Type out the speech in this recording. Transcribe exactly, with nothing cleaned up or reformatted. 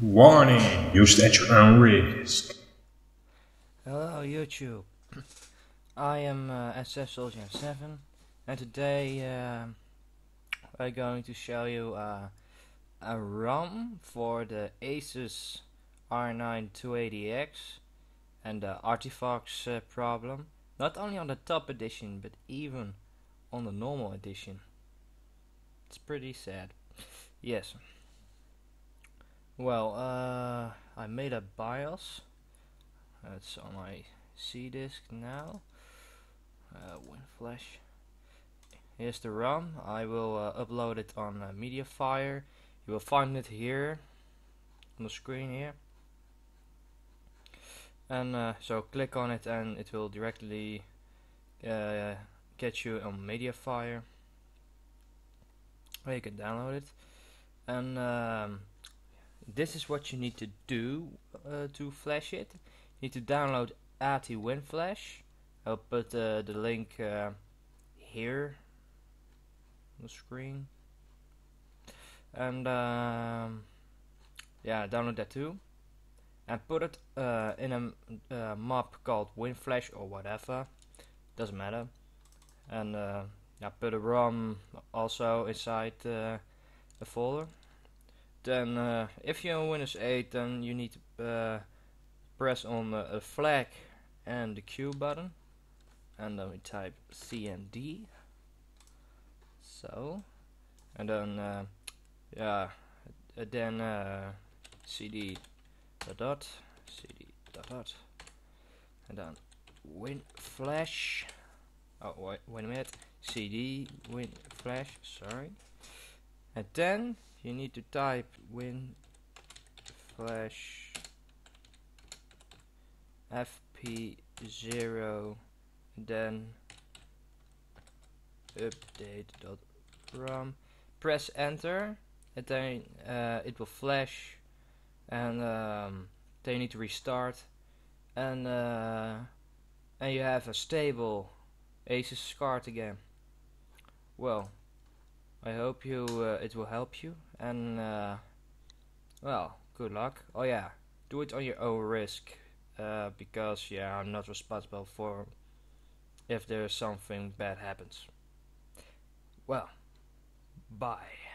Warning, used at your own risk. Hello YouTube, I am uh, S F Soldier seven, and today uh, I'm going to show you uh, a ROM for the Asus R nine two eighty X and the artifacts uh, problem, not only on the top edition but even on the normal edition. It's pretty sad. Yes. Well, uh, I made a BIOS. It's on my C disk now. Uh, WinFlash. Here's the ROM. I will uh, upload it on uh, MediaFire. You will find it here on the screen here. And uh, so click on it, and it will directly uh, get you on MediaFire, where you can download it. And Um, this is what you need to do uh, to flash it. You need to download A T I WinFlash. I'll put uh, the link uh, here on the screen. And um, yeah, download that too. And put it uh, in a uh, map called WinFlash or whatever. Doesn't matter. And uh, yeah, put a ROM also inside uh, the folder. Then uh, if you're on Windows eight, then you need to uh, press on the uh, flag and the Q button, and then we type C M D. So, and then uh, yeah, then uh, cd dot dot cd dot dot, and then WinFlash. Oh wait, wait a minute, cd WinFlash. Sorry, and then you need to type WinFlash F P zero, then update dot rom. Press enter, and then uh, it will flash, and um, then you need to restart, and uh, and you have a stable Asus card again. Well, I hope you uh, it will help you, and uh, well, good luck. Oh yeah, do it on your own risk, uh, because yeah, I'm not responsible for if there's something bad happens. Well, bye.